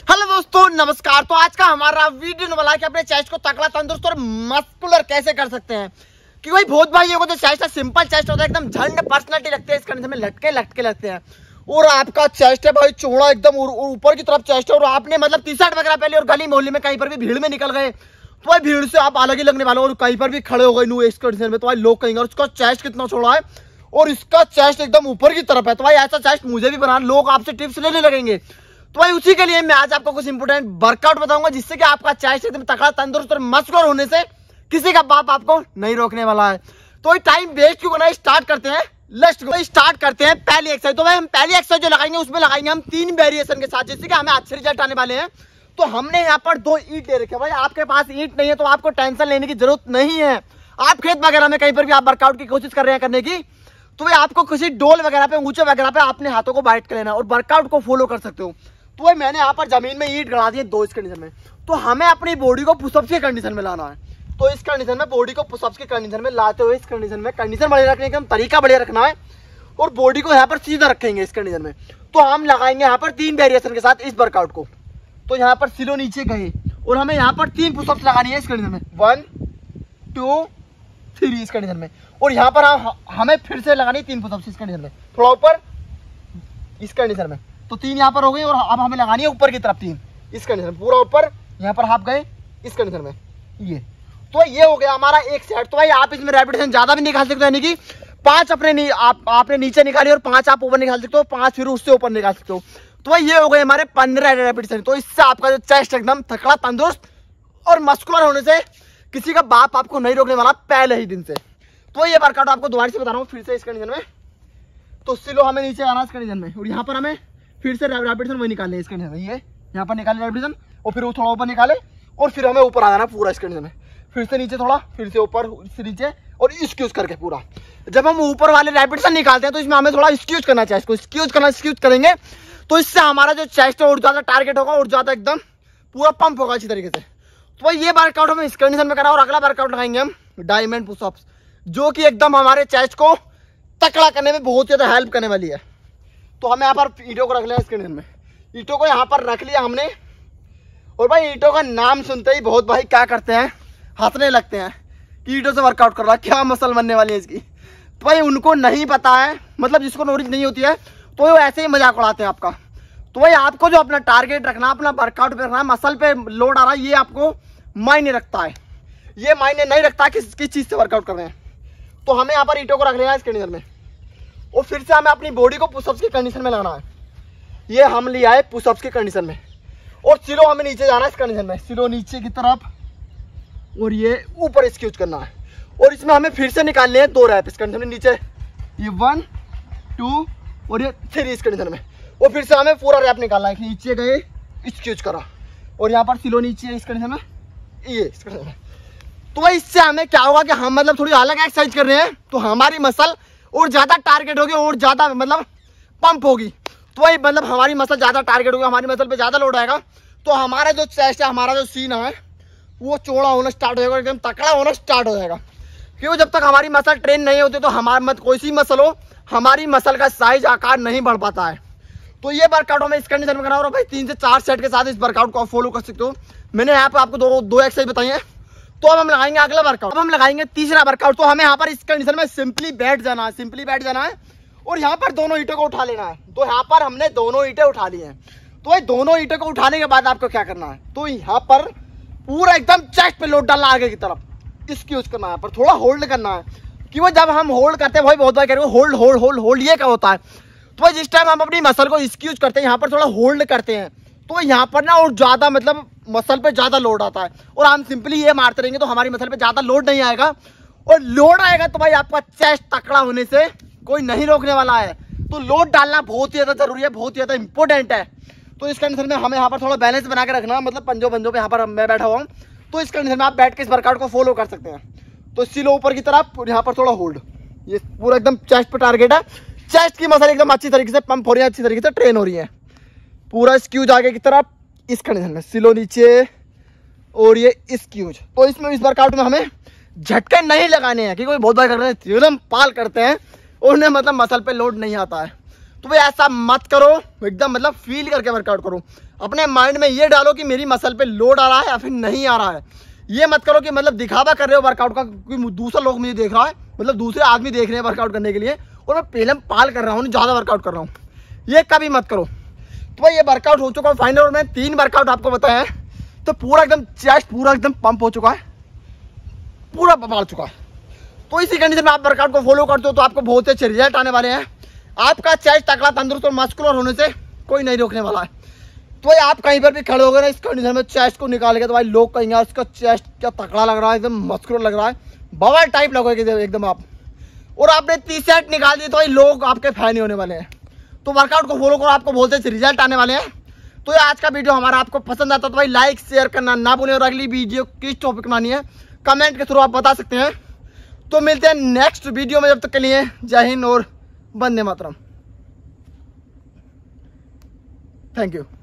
Hello दोस्तों नमस्कार। तो आज का हमारा वीडियो नंबर है कि अपने चेस्ट को तगड़ा तंदुरुस्त और मस्कुलर कैसे कर सकते हैं, क्योंकि भाई बहुत भाइयों को जो चेस्ट है सिंपल चेस्ट होता है, एकदम झंड पर्सनालिटी रखते हैं, इस कंधे में लटके लगते हैं। और आपका चेस्ट है भाई चौड़ा एकदम ऊपर की तरफ चेस्ट है, और आपने मतलब टी शर्ट वगैरह पहले और गली मोहल्ले में कहीं पर भी भीड़ में निकल गए तो भाई भीड़ से आप अलग ही लगने वाले हो, और कहीं पर भी खड़े हो गए नो इस कंडीशन में तो भाई लोग कहेंगे उसका चेस्ट कितना चौड़ा है और इसका चेस्ट एकदम ऊपर की तरफ है, तो भाई ऐसा चेस्ट मुझे भी बनाना, लोग आपसे टिप्स लेने लगेंगे। तो भाई उसी के लिए मैं आज आपको कुछ इंपोर्टेंट वर्कआउट बताऊंगा जिससे कि आपका चेस्ट एकदम तगड़ा तंदुरुस्त और मस्कुलर होने से किसी का बाप आपको नहीं रोकने वाला है। तो टाइम वेस्ट क्यों करना, स्टार्ट करते हैं। स्टार्ट करते हैं पहली एक्सरसाइज। तो भाई हम पहली एक्सरसाइज जो लगाएंगे उसमें लगाएंगे हम 3 वेरिएशन के साथ, जिससे कि हमें अच्छे रिजल्ट आने वाले हैं। तो हमने यहाँ पर 2 ईंट ले रखे। भाई आपके पास ईंट नहीं है तो आपको टेंशन लेने की जरूरत नहीं है। आप खेत वगैरह में कहीं पर भी आप वर्कआउट की कोशिश कर रहे हैं करने की, तो भाई आपको किसी डोल वगैरह पे ऊंचे वगैरह पे अपने हाथों को बाइट कर लेना और वर्कआउट को फॉलो कर सकते हो। तो भाई मैंने यहाँ पर जमीन में ईंट गड़ा दी है 2 इस कंडीशन में। तो हमें अपनी बॉडी को पुशअप्स के कंडीशन में लाना है। तो इस कंडीशन में बॉडी को पुशअप्स के कंडीशन में लाते हुए इस कंडीशन में कंडीशन बढ़िया रखने का तरीका बढ़िया रखना है, और बॉडी को यहाँ पर सीधा रखेंगे इस कंडीशन में। तो हम लगाएंगे यहाँ पर 3 वेरिएशन के साथ इस वर्कआउट को। तो यहाँ पर सिलो नीचे गए और हमें यहाँ पर 3 पुशअप्स लगानी है इस कंडीशन में, 1 2 3 इस कंडीशन में। और यहाँ पर हमें फिर से लगानी है 3 पुशअप्स इस कंडीशन में, थोड़ा ऊपर इस कंडीशन में। तो 3 यहाँ पर हो गई, और अब हमें लगानी है ऊपर की तरफ 3 इस कंडीशन में, पूरा ऊपर यहाँ पर हाफ गए इस कंडीशन में। ये तो ये हो गया हमारा एक सेट। तो भाई आप इसमें रेपिटेशन ज़्यादा भी निकाल सकते हो, यानी कि 5 अपने आपने नीचे निकाली और 5 आप ऊपर निकाल सकते हो, 5 फिर उससे ऊपर निकाल सकते हो। तो भाई ये हो गए हमारे 15 रेपिटेशन। तो इससे आपका जो चेस्ट एकदम तगड़ा तंदुरुस्त और मस्कुलर होने से किसी का बाप आपको नहीं रोकने वाला पहले ही दिन से। तो ये वर्कआउट आपको दोबारा से बता रहा हूँ फिर से इस कंडीशन में। तो सिलो हमें नीचे आना इस कंडीशन में, और यहाँ पर हमें फिर से रेपिटेशन वही निकालने इस कंडीशन में। ये यहाँ पर निकाले रेपिटेशन और फिर वो थोड़ा ऊपर निकाले, और फिर हमें ऊपर आ जाना पूरा इस कंडीशन में, फिर से नीचे थोड़ा, फिर से ऊपर, इससे नीचे, और स्क्यूज करके पूरा। जब हम ऊपर वाले रेपिटेशन निकालते हैं तो इसमें हमें थोड़ा स्क्यूज करना चाहिए, इसको स्क्यूज करेंगे तो इससे हमारा जो चेस्ट है और ज़्यादा टारगेट होगा और ज़्यादा एकदम पूरा पंप होगा अच्छी तरीके से। तो ये वर्कआउट हम इस कंडीशन में करा, और अगला वर्कआउट लगाएंगे हम डायमंड पुशअप्स, जो कि एकदम हमारे चेस्ट को तकड़ा करने में बहुत ज़्यादा हेल्प करने वाली है। तो हमें यहाँ पर ईंटों को रख लिया इस कंडीशन में, ईंटों को यहाँ पर रख लिया हमने। और भाई ईंटों का नाम सुनते ही बहुत भाई क्या करते हैं, हंसने लगते हैं कि ईंटों से वर्कआउट कर रहा है, क्या मसल बनने वाली है इसकी। तो भाई उनको नहीं पता है, मतलब जिसको नॉलेज नहीं होती है तो वो ऐसे ही मजाक उड़ाते हैं आपका। तो भाई आपको जो अपना टारगेट रखना, अपना वर्कआउट पे रखना, मसल पे लोड आ रहा है, ये आपको मायने रखता है, ये मायने नहीं रखता किस चीज़ से वर्कआउट कर रहे हैं। तो हमें यहाँ पर ईंटों को रख लेना है इस कंडीशन में, और फिर से हमें अपनी बॉडी को पुशअप्स की कंडीशन में लाना है। ये हम लिया है पुशअप्स की कंडीशन में, और सिलो हमें नीचे जाना है इस कंडीशन में, सिलो नीचे की तरफ, और ये ऊपर स्क्यूज करना है। और इसमें हमें फिर से निकालने हैं 2 रैप इस कंडीशन में नीचे, ये 1 2 और ये 3 इस कंडीशन में। और फिर से हमें पूरा रैप निकालना है, नीचे गए स्क्यूज करा, और यहाँ पर सिलो नीचे इस कंडीशन में, ये इस कंडीशन में। तो इससे हमें क्या होगा कि हम मतलब थोड़ी अलग एक्सरसाइज कर रहे हैं तो हमारी मसल और ज़्यादा टारगेट होगी और ज़्यादा मतलब पंप होगी। तो वही मतलब हमारी मसल ज़्यादा टारगेट होगी, हमारी मसल पे ज़्यादा लोड आएगा, तो हमारा जो चेस्ट है, हमारा जो सीन है वो चौड़ा होना स्टार्ट हो जाएगा, एकदम तकड़ा होना स्टार्ट हो जाएगा। क्योंकि जब तक हमारी मसल ट्रेन नहीं होती तो हमारी मत कोई सी मसल हो, हमारी मसल का साइज आकार नहीं बढ़ पाता है। तो ये वर्कआउट हमें इस कंडीशन में करा, और भाई 3 से 4 सेट के साथ इस वर्कआउट को आप फॉलो कर सकते हो। मैंने यहाँ पर आपको दो एक्सरसाइज बताई है। तो अब हम लगाएंगे अगला वर्कआउट, अब हम लगाएंगे तीसरा वर्कआउट। तो हमें यहाँ पर इस कंडीशन में सिंपली बैठ जाना है और यहाँ पर दोनों ईंटों को उठा लेना है। तो यहाँ पर हमने दोनों ईंटें उठा ली हैं। तो ये दोनों ईंटों को उठाने के बाद आपको क्या करना है, तो यहाँ पर पूरा एकदम चेस्ट पे लोड डालना, आगे की तरफ इसकी यूज करना है, पर थोड़ा होल्ड करना है कि वो जब हम होल्ड करते हैं भाई बहुत बार कह रहे हो होल्ड ये क्या होता है। तो जिस टाइम हम अपनी मसल को इसकी यूज करते हैं, यहाँ पर थोड़ा होल्ड करते हैं, तो यहाँ पर ना और ज़्यादा मतलब मसल पे ज़्यादा लोड आता है, और हम सिंपली ये मारते रहेंगे तो हमारी मसल पे ज़्यादा लोड नहीं आएगा, और लोड आएगा तो भाई आपका चेस्ट तकड़ा होने से कोई नहीं रोकने वाला है। तो लोड डालना बहुत ही ज़्यादा ज़रूरी है, बहुत ही ज़्यादा इंपॉर्टेंट है। तो इस कंडीशन में हमें यहाँ पर थोड़ा बैलेंस बना के रखना, मतलब पंजों पर यहाँ पर मैं बैठा हुआ हूँ। तो इस कंडीशन में आप बैठ के इस वर्कआउट को फॉलो कर सकते हैं। तो सिलो ऊपर की तरफ और यहाँ पर थोड़ा होल्ड, ये पूरा एकदम चेस्ट पर टारगेट है, चेस्ट की मसल एकदम अच्छी तरीके से पंप हो रही है, अच्छी तरीके से ट्रेन हो रही है। पूरा स्क्यूज आगे की तरफ इस कंडीशन में, सिलो नीचे और ये स्क्यूज। तो इसमें इस वर्कआउट में हमें झटके नहीं लगाने हैं, क्योंकि बहुत बार कर रहे हैं पाल करते हैं और उन्हें मतलब मसल पे लोड नहीं आता है। तो भाई ऐसा मत करो, एकदम मतलब फील करके वर्कआउट करो। अपने माइंड में ये डालो कि मेरी मसल पे लोड आ रहा है या फिर नहीं आ रहा है। ये मत करो कि मतलब दिखावा कर रहे हो वर्कआउट का, क्योंकि दूसरा लोग मुझे देख रहा है, मतलब दूसरे आदमी देख रहे हैं वर्कआउट करने के लिए और मैं पेलम पाल कर रहा हूँ, ज़्यादा वर्कआउट कर रहा हूँ, ये कभी मत करो। तो भाई ये वर्कआउट हो चुका है फाइनल और मैंने 3 वर्कआउट आपको बताया है, तो पूरा एकदम चेस्ट पूरा एकदम पंप हो चुका है, पूरा बढ़ चुका है। तो इसी कंडीशन में आप वर्कआउट को फॉलो करते हो तो आपको बहुत अच्छे रिजल्ट आने वाले हैं। आपका चेस्ट तगड़ा, तंदुरुस्त और मस्कुलर होने से कोई नहीं रोकने वाला है। तो भाई आप कहीं पर भी खड़े हो गए ना इस कंडीशन में चेस्ट को निकाल के, तो भाई लोग कहेंगे उसका चेस्ट क्या तगड़ा लग रहा है, एकदम मस्कुलर लग रहा है, बवाल टाइप लगोगे एकदम आप। और आपने 30 सेट निकाल दिए तो भाई लोग आपके फैन ही होने वाले हैं। तो वर्कआउट को फॉलो करो, आपको बहुत अच्छे रिजल्ट आने वाले हैं। तो ये आज का वीडियो हमारा आपको पसंद आता तो भाई लाइक शेयर करना ना भूलें और अगली वीडियो किस टॉपिक बनानी है कमेंट के थ्रू आप बता सकते हैं। तो मिलते हैं नेक्स्ट वीडियो में, जब तक के लिए जय हिंद और वंदे मातरम। Thank you.